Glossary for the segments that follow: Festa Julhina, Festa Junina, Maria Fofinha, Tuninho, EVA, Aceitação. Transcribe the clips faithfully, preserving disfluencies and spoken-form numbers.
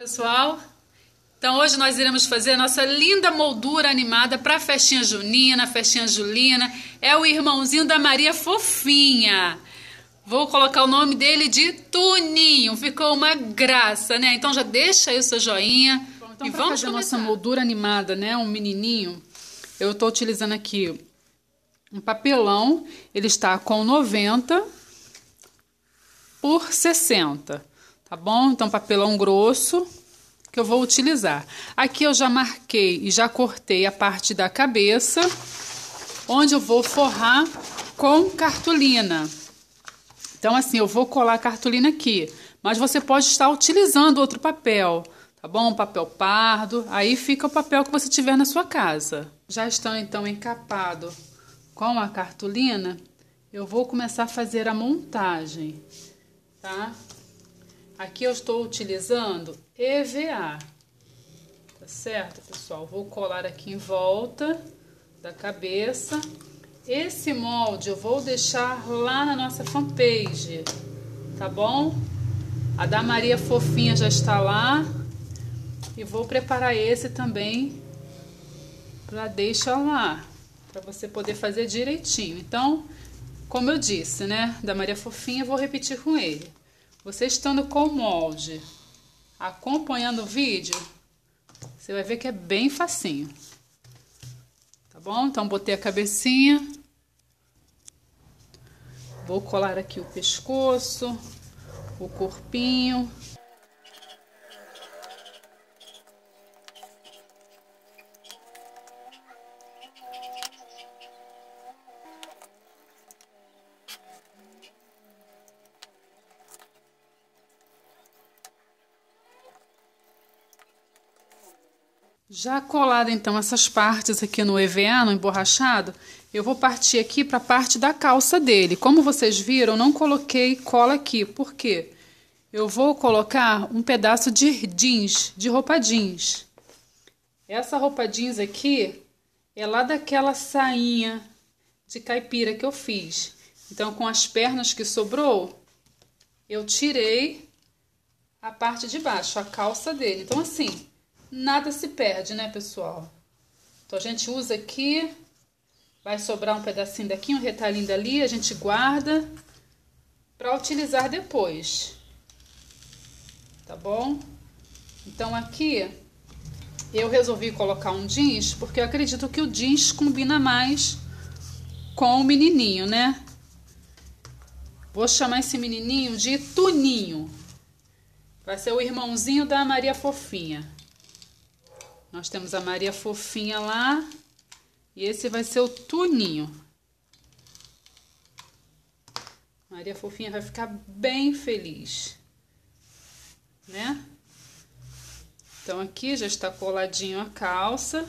Pessoal, então hoje nós iremos fazer a nossa linda moldura animada para festinha junina, festinha julina. É o irmãozinho da Maria Fofinha. Vou colocar o nome dele de Tuninho. Ficou uma graça, né? Então já deixa aí o seu joinha. Bom, então e vamos fazer começar a nossa moldura animada, né? Um menininho. Eu estou utilizando aqui um papelão. Ele está com noventa por sessenta. Tá bom? Então, papelão grosso que eu vou utilizar. Aqui eu já marquei e já cortei a parte da cabeça, onde eu vou forrar com cartolina. Então, assim, eu vou colar a cartolina aqui. Mas você pode estar utilizando outro papel, tá bom? Papel pardo. Aí fica o papel que você tiver na sua casa. Já estão, então, encapado com a cartolina. Eu vou começar a fazer a montagem, tá? Aqui eu estou utilizando E V A, tá certo, pessoal? Vou colar aqui em volta da cabeça. Esse molde eu vou deixar lá na nossa fanpage, tá bom? A da Maria Fofinha já está lá. E vou preparar esse também para deixar lá, para você poder fazer direitinho. Então, como eu disse, né, da Maria Fofinha, eu vou repetir com ele. Você estando com o molde, acompanhando o vídeo, você vai ver que é bem facinho. Tá bom? Então, botei a cabecinha. Vou colar aqui o pescoço, o corpinho. Já colada, então, essas partes aqui no E V A, no emborrachado, eu vou partir aqui para a parte da calça dele. Como vocês viram, eu não coloquei cola aqui. Por quê? Eu vou colocar um pedaço de jeans, de roupa jeans. Essa roupa jeans aqui é lá daquela sainha de caipira que eu fiz. Então, com as pernas que sobrou, eu tirei a parte de baixo, a calça dele. Então, assim, nada se perde, né, pessoal? Então, a gente usa aqui, vai sobrar um pedacinho daqui, um retalhinho dali, a gente guarda para utilizar depois, tá bom? Então, aqui, eu resolvi colocar um jeans, porque eu acredito que o jeans combina mais com o menininho, né? Vou chamar esse menininho de Tuninho. Vai ser o irmãozinho da Maria Fofinha. Nós temos a Maria Fofinha lá e esse vai ser o Tuninho. Maria Fofinha vai ficar bem feliz, né? Então, aqui já está coladinho a calça.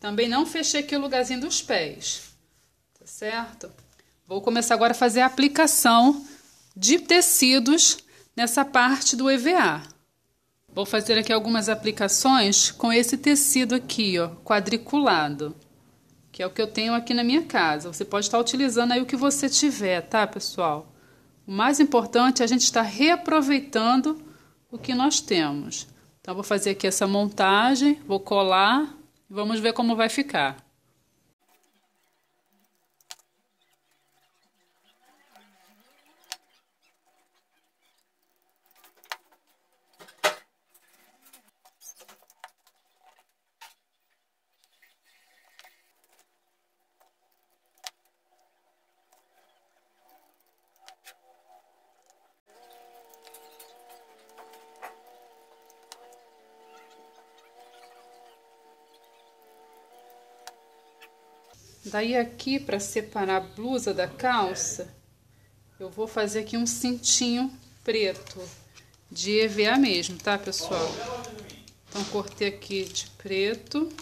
Também não fechei aqui o lugarzinho dos pés, tá certo? Vou começar agora a fazer a aplicação de tecidos nessa parte do E V A. Vou fazer aqui algumas aplicações com esse tecido aqui, ó, quadriculado, que é o que eu tenho aqui na minha casa. Você pode estar utilizando aí o que você tiver, tá, pessoal? O mais importante é a gente estar reaproveitando o que nós temos. Então, vou fazer aqui essa montagem, vou colar e vamos ver como vai ficar. Daí aqui, para separar a blusa da calça, eu vou fazer aqui um cintinho preto de E V A mesmo, tá, pessoal? Então, cortei aqui de preto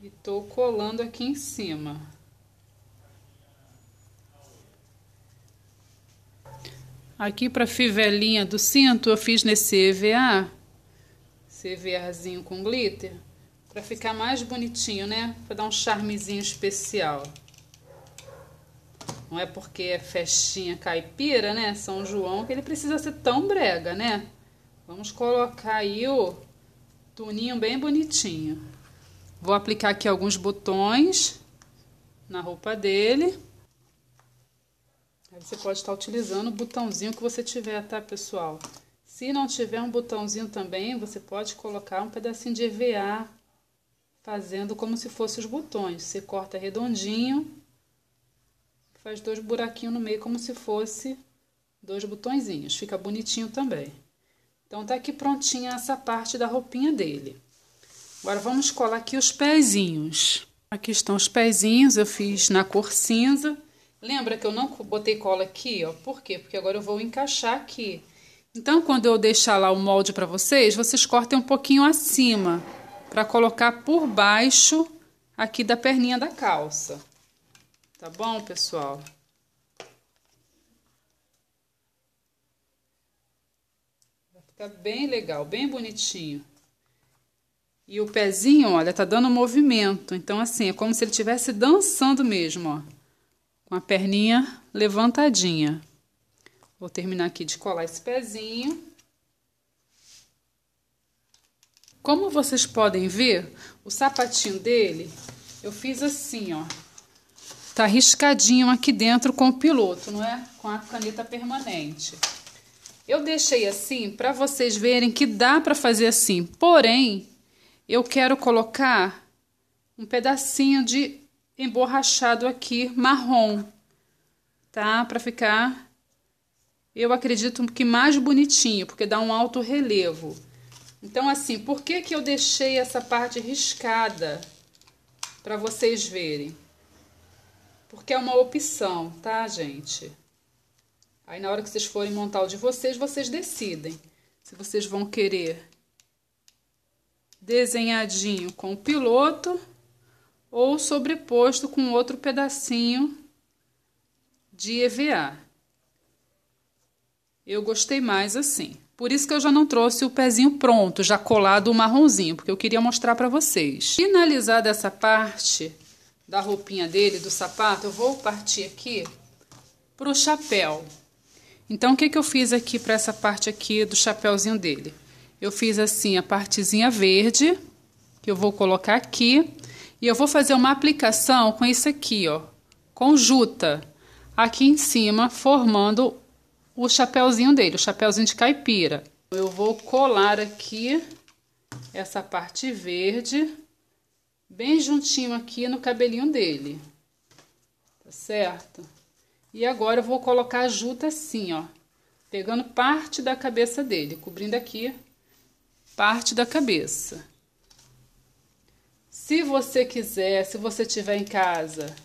e tô colando aqui em cima. Aqui, para fivelinha do cinto, eu fiz nesse E V A, esse EVAzinho com glitter, para ficar mais bonitinho, né? Para dar um charmezinho especial. Não é porque é festinha caipira, né? São João, que ele precisa ser tão brega, né? Vamos colocar aí o Tuninho bem bonitinho. Vou aplicar aqui alguns botões na roupa dele. Aí você pode estar utilizando o botãozinho que você tiver, tá, pessoal? Se não tiver um botãozinho também, você pode colocar um pedacinho de EVA, fazendo como se fossem os botões. Você corta redondinho, faz dois buraquinhos no meio, como se fosse dois botõezinhos. Fica bonitinho também. Então, tá aqui prontinha essa parte da roupinha dele. Agora, vamos colar aqui os pezinhos. Aqui estão os pezinhos, eu fiz na cor cinza. Lembra que eu não botei cola aqui, ó? Por quê? Porque agora eu vou encaixar aqui. Então, quando eu deixar lá o molde para vocês, vocês cortem um pouquinho acima, para colocar por baixo aqui da perninha da calça. Tá bom, pessoal? Fica bem legal, bem bonitinho. E o pezinho, olha, tá dando movimento. Então, assim, é como se ele estivesse dançando mesmo, ó. Com a perninha levantadinha. Vou terminar aqui de colar esse pezinho. Como vocês podem ver, o sapatinho dele, eu fiz assim, ó. Tá riscadinho aqui dentro com o piloto, não é? Com a caneta permanente. Eu deixei assim para vocês verem que dá para fazer assim. Porém, eu quero colocar um pedacinho de emborrachado aqui marrom, tá? Para ficar, eu acredito que mais bonitinho, porque dá um alto relevo. Então, assim, por que que eu deixei essa parte riscada para vocês verem? Porque é uma opção, tá, gente? Aí, na hora que vocês forem montar o de vocês, vocês decidem se vocês vão querer desenhadinho com o piloto ou sobreposto com outro pedacinho de EVA. Eu gostei mais assim. Por isso que eu já não trouxe o pezinho pronto, já colado o marronzinho, porque eu queria mostrar para vocês. Finalizada essa parte da roupinha dele, do sapato, eu vou partir aqui pro chapéu. Então, o que que eu fiz aqui para essa parte aqui do chapéuzinho dele? Eu fiz assim a partezinha verde, que eu vou colocar aqui, e eu vou fazer uma aplicação com isso aqui, ó, com juta, aqui em cima, formando o chapéuzinho dele, o chapéuzinho de caipira. Eu vou colar aqui essa parte verde, bem juntinho aqui no cabelinho dele, tá certo? E agora eu vou colocar a juta assim, ó, pegando parte da cabeça dele, cobrindo aqui parte da cabeça. Se você quiser, se você tiver em casa,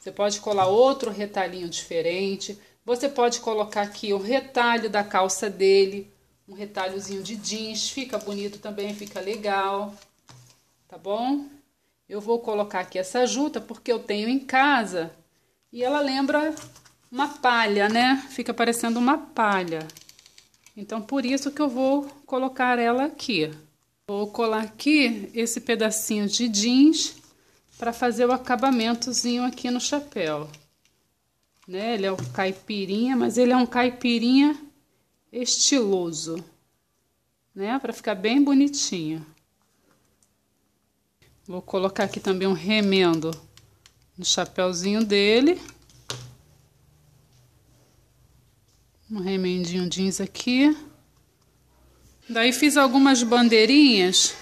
você pode colar outro retalhinho diferente. Você pode colocar aqui o retalho da calça dele, um retalhozinho de jeans, fica bonito também, fica legal, tá bom? Eu vou colocar aqui essa juta porque eu tenho em casa e ela lembra uma palha, né? Fica parecendo uma palha. Então, por isso que eu vou colocar ela aqui. Vou colar aqui esse pedacinho de jeans para fazer o acabamentozinho aqui no chapéu. Né? Ele é um caipirinha, mas ele é um caipirinha estiloso, né? Para ficar bem bonitinho. Vou colocar aqui também um remendo no chapéuzinho dele. Um remendinho jeans aqui. Daí fiz algumas bandeirinhas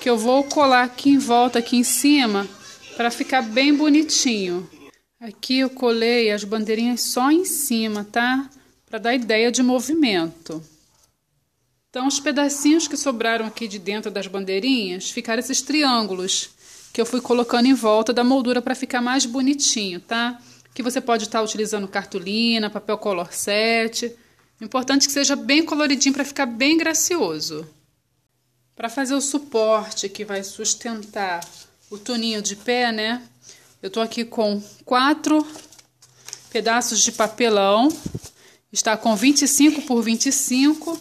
que eu vou colar aqui em volta, aqui em cima, para ficar bem bonitinho. Aqui eu colei as bandeirinhas só em cima, tá? Para dar ideia de movimento. Então, os pedacinhos que sobraram aqui de dentro das bandeirinhas, ficaram esses triângulos que eu fui colocando em volta da moldura para ficar mais bonitinho, tá? Que você pode estar utilizando cartolina, papel color sete. Importante que seja bem coloridinho para ficar bem gracioso. Para fazer o suporte que vai sustentar o Tuninho de pé, né? Eu tô aqui com quatro pedaços de papelão. Está com vinte e cinco por vinte e cinco.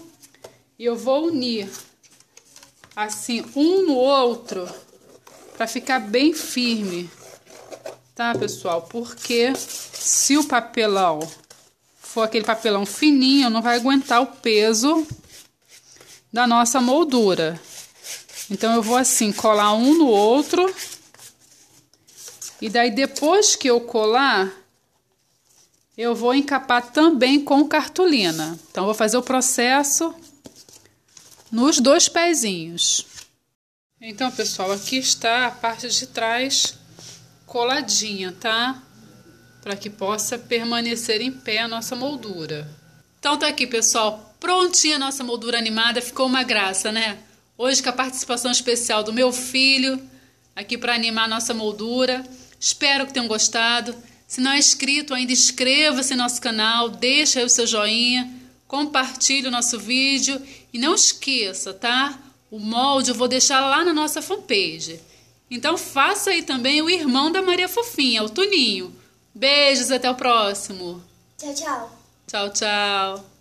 E eu vou unir assim um no outro para ficar bem firme, tá, pessoal? Porque se o papelão for aquele papelão fininho, não vai aguentar o peso da nossa moldura. Então, eu vou assim, colar um no outro. E daí, depois que eu colar, eu vou encapar também com cartolina. Então, eu vou fazer o processo nos dois pezinhos. Então, pessoal, aqui está a parte de trás coladinha, tá? Para que possa permanecer em pé a nossa moldura. Então, tá aqui, pessoal. Prontinha a nossa moldura animada. Ficou uma graça, né? Hoje, com a participação especial do meu filho, aqui para animar a nossa moldura. Espero que tenham gostado. Se não é inscrito, ainda inscreva-se no nosso canal, deixa aí o seu joinha, compartilhe o nosso vídeo e não esqueça, tá? O molde eu vou deixar lá na nossa fanpage. Então, faça aí também o irmão da Maria Fofinha, o Tuninho. Beijos, até o próximo. Tchau, tchau. Tchau, tchau.